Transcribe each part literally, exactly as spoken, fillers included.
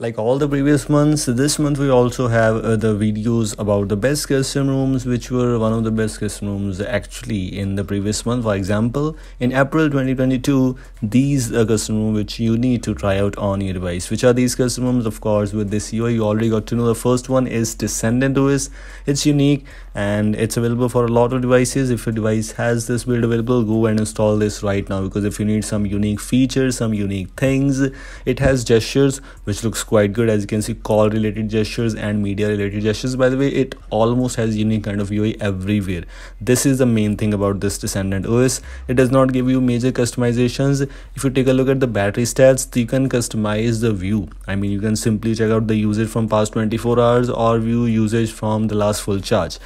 Like all the previous months, this month we also have uh, the videos about the best custom rooms, which were one of the best custom rooms actually in the previous month. For example, in April twenty twenty-two, these uh, custom rooms which you need to try out on your device. Which are these custom rooms? Of course, with this U I you already got to know. The first one is Descendant O S. It's unique and it's available for a lot of devices. If your device has this build available, go and install this right now, because if you need some unique features, some unique things, it has gestures which looks quite good. As you can see, call related gestures and media related gestures. By the way, it almost has unique kind of U I everywhere. This is the main thing about this Descendant O S. It does not give you major customizations. If you take a look at the battery stats, you can customize the view. I mean, you can simply check out the usage from past twenty-four hours or view usage from the last full charge.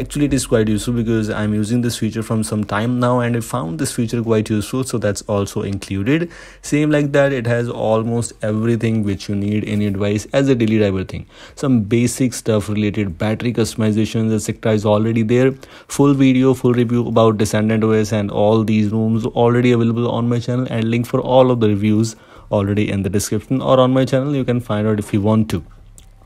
Actually, it is quite useful because I'm using this feature from some time now and I found this feature quite useful, so that's also included. Same like that, it has almost everything which you need in your device as a daily driver thing. Some basic stuff related battery customizations, et cetera is already there. Full video, full review about Descendant O S and all these rooms already available on my channel, and link for all of the reviews already in the description or on my channel. You can find out if you want to.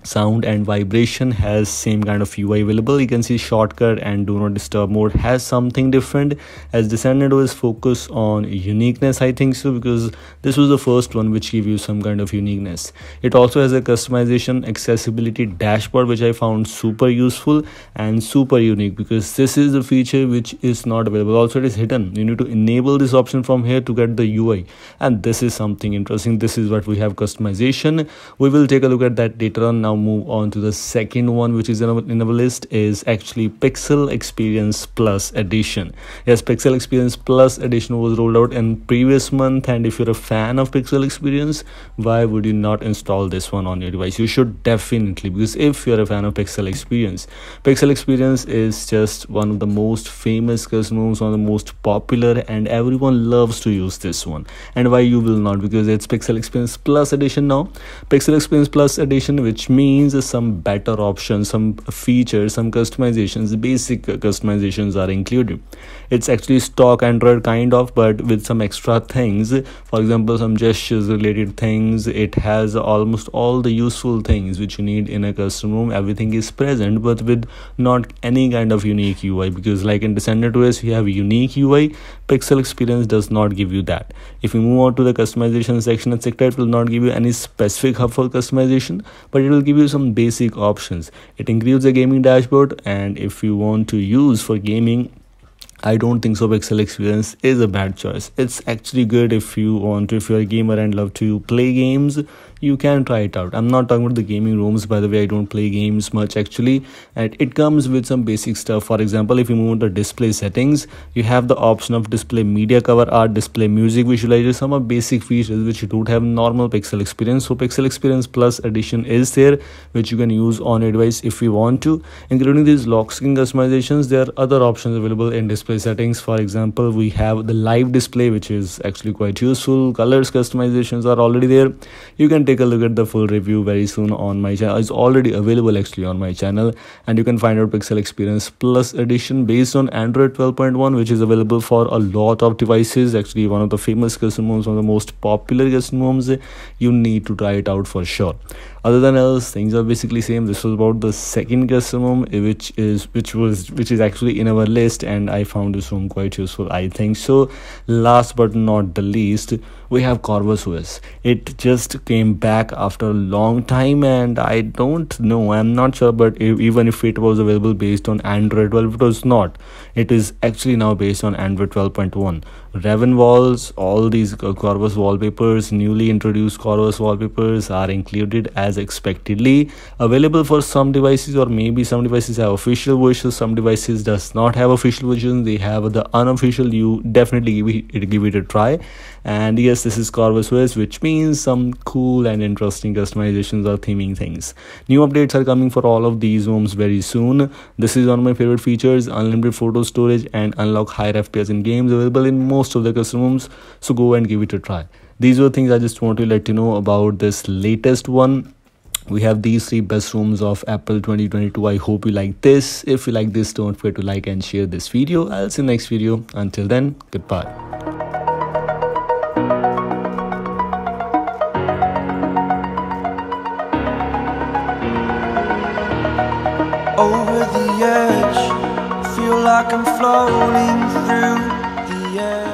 Sound and vibration has same kind of U I available. You can see shortcut and do not disturb mode has something different, as Descendant O S focus on uniqueness, I think so, because this was the first one which gave you some kind of uniqueness. It also has a customization accessibility dashboard which I found super useful and super unique, because this is the feature which is not available. Also, it is hidden. You need to enable this option from here to get the U I, and this is something interesting. This is what we have, customization. We will take a look at that later on. Now move on to the second one which is in our, in our list is actually Pixel Experience Plus Edition. Yes, Pixel Experience Plus Edition was rolled out in previous month, and if you're a fan of Pixel Experience, why would you not install this one on your device? You should definitely, because if you're a fan of Pixel Experience, Pixel Experience is just one of the most famous custom rooms, one of the most popular, and everyone loves to use this one. And why you will not? Because it's Pixel Experience Plus Edition now. Pixel Experience Plus Edition, which means means some better options, some features, some customizations, basic customizations are included. It's actually stock Android kind of, but with some extra things. For example, some gestures related things. It has almost all the useful things which you need in a custom room. Everything is present, but with not any kind of unique U I, because like in Descendant O S you have unique U I. Pixel Experience does not give you that. If you move on to the customization section, et cetera, it will not give you any specific hub for customization, but it will give you some basic options. It includes a gaming dashboard, and if you want to use for gaming, I don't think so Pixel Experience is a bad choice. It's actually good if you want to, if you're a gamer and love to play games, you can try it out. I'm not talking about the gaming rooms, by the way. I don't play games much actually, and it comes with some basic stuff. For example, if you move to display settings, you have the option of display media, cover art, display music, visualizer. Some are basic features which you don't have normal Pixel Experience. So Pixel Experience Plus Edition is there, which you can use on your device if you want to. Including these lock screen customizations, there are other options available in display settings. For example, we have the live display, which is actually quite useful. Colors customizations are already there. You can take a look at the full review very soon on my channel. It's already available actually on my channel, and you can find out Pixel Experience Plus Edition based on Android twelve point one, which is available for a lot of devices. Actually, one of the famous custom rooms, one of the most popular custom rooms. You need to try it out for sure. Other than else, things are basically same. This was about the second custom room, which is which was which is actually in our list, and I found this room quite useful, I think so. Last but not the least, we have Corvus O S. It just came back after a long time, and I don't know, I'm not sure, but if, even if it was available based on Android twelve, it was not. It is actually now based on Android twelve point one. Raven walls, all these Corvus wallpapers, newly introduced Corvus wallpapers are included as expectedly, available for some devices, or maybe some devices have official versions, some devices does not have official versions. They have the unofficial. You definitely give it, give it a try. And yes, this is Corvus O S, which means some cool and interesting customizations or theming things. New updates are coming for all of these rooms very soon. This is one of my favorite features, unlimited photo storage and unlock higher F P S in games, available in most of the custom rooms, so go and give it a try. These were things I just want to let you know about this latest one. We have these three best rooms of April twenty twenty-two. I hope you like this. If you like this, don't forget to like and share this video. I'll see you next video. Until then, goodbye. over the edge. Feel like I'm floating through the air.